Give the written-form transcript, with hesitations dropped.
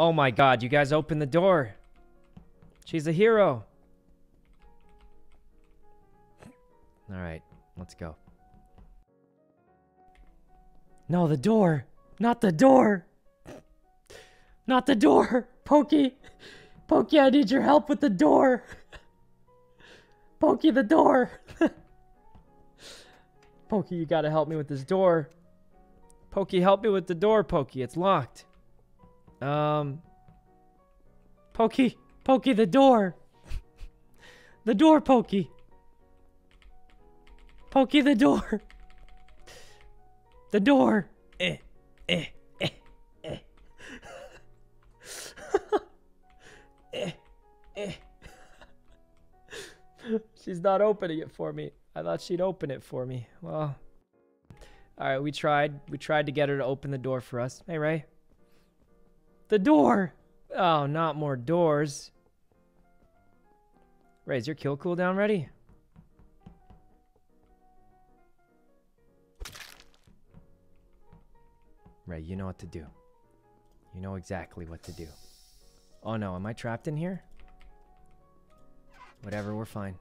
Oh my god, you guys opened the door. She's a hero. Alright, let's go. No, the door. Not the door. Not the door. Poki. Poki, I need your help with the door. Poki, the door. Poki, you gotta help me with this door. Poki, help me with the door, Poki. It's locked. Poki. Poki, the door. The door, Poki. Poki, the door. The door. She's not opening it for me. I thought she'd open it for me. Well, all right, we tried to get her to open the door for us. Hey, Ray. The door. Oh, not more doors. Ray, is your kill cooldown ready? Ray, you know what to do. You know exactly what to do. Oh no, am I trapped in here? Whatever, we're fine.